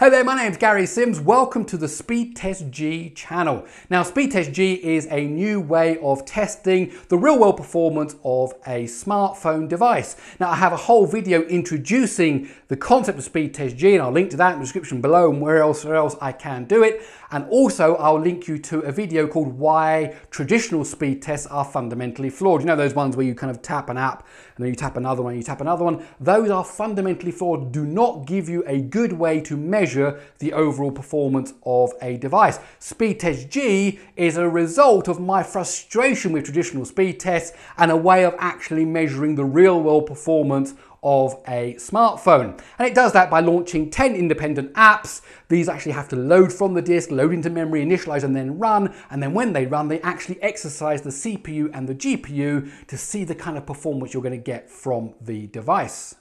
Hey there, my name's Gary Sims. Welcome to the Speed Test G channel. Now, Speed Test G is a new way of testing the real-world performance of a smartphone device. Now, I have a whole video introducing the concept of Speed Test G, and I'll link to that in the description below and where else I can do it. And also, I'll link you to a video called Why Traditional Speed Tests Are Fundamentally Flawed. You know those ones where you kind of tap an app, and then you tap another one, you tap another one? Those are fundamentally flawed, do not give you a good way to measure the overall performance of a device. Speed Test G is a result of my frustration with traditional speed tests and a way of actually measuring the real-world performance of a smartphone. And it does that by launching 10 independent apps. These actually have to load from the disk, load into memory, initialize, and then run. And then when they run, they actually exercise the CPU and the GPU to see the kind of performance you're going to get from the device.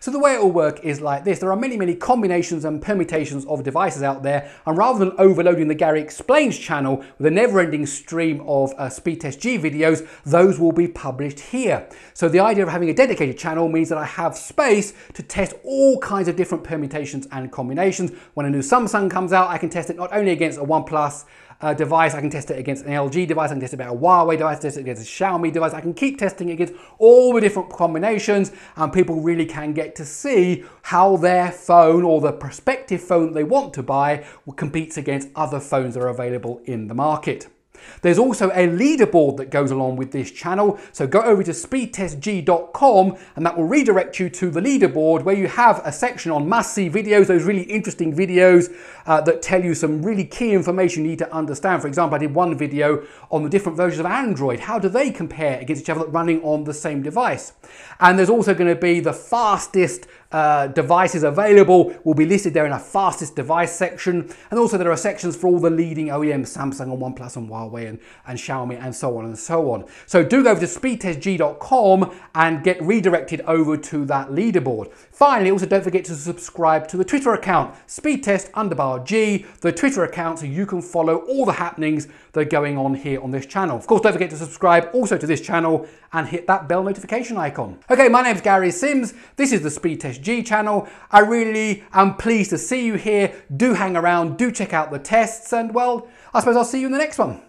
So the way it will work is like this. There are many, many combinations and permutations of devices out there, and rather than overloading the Gary Explains channel with a never-ending stream of Speed Test G videos, those will be published here. So the idea of having a dedicated channel means that I have space to test all kinds of different permutations and combinations. When a new Samsung comes out, I can test it not only against a OnePlus device, I can test it against an LG device, I can test it against a Huawei device, I can test it against a Xiaomi device. I can keep testing against all the different combinations, and people really can get to see how their phone or the prospective phone they want to buy competes against other phones that are available in the market. There's also a leaderboard that goes along with this channel, so go over to speedtestg.com and that will redirect you to the leaderboard, where you have a section on must-see videos, those really interesting videos that tell you some really key information you need to understand. For example, I did one video on the different versions of Android. How do they compare against each other running on the same device? And there's also going to be the fastest devices available will be listed there in a fastest device section, and also there are sections for all the leading OEMs, Samsung and OnePlus and Huawei and Xiaomi and so on and so on. So do go over to speedtestg.com and get redirected over to that leaderboard. Finally, also don't forget to subscribe to the Twitter account, speedtest_G, the Twitter account, so you can follow all the happenings that are going on here on this channel. Of course, don't forget to subscribe also to this channel and hit that bell notification icon. Okay, my name's Gary Sims. This is the Speed Test G channel. I really am pleased to see you here. Do hang around, do check out the tests, and well, I suppose I'll see you in the next one.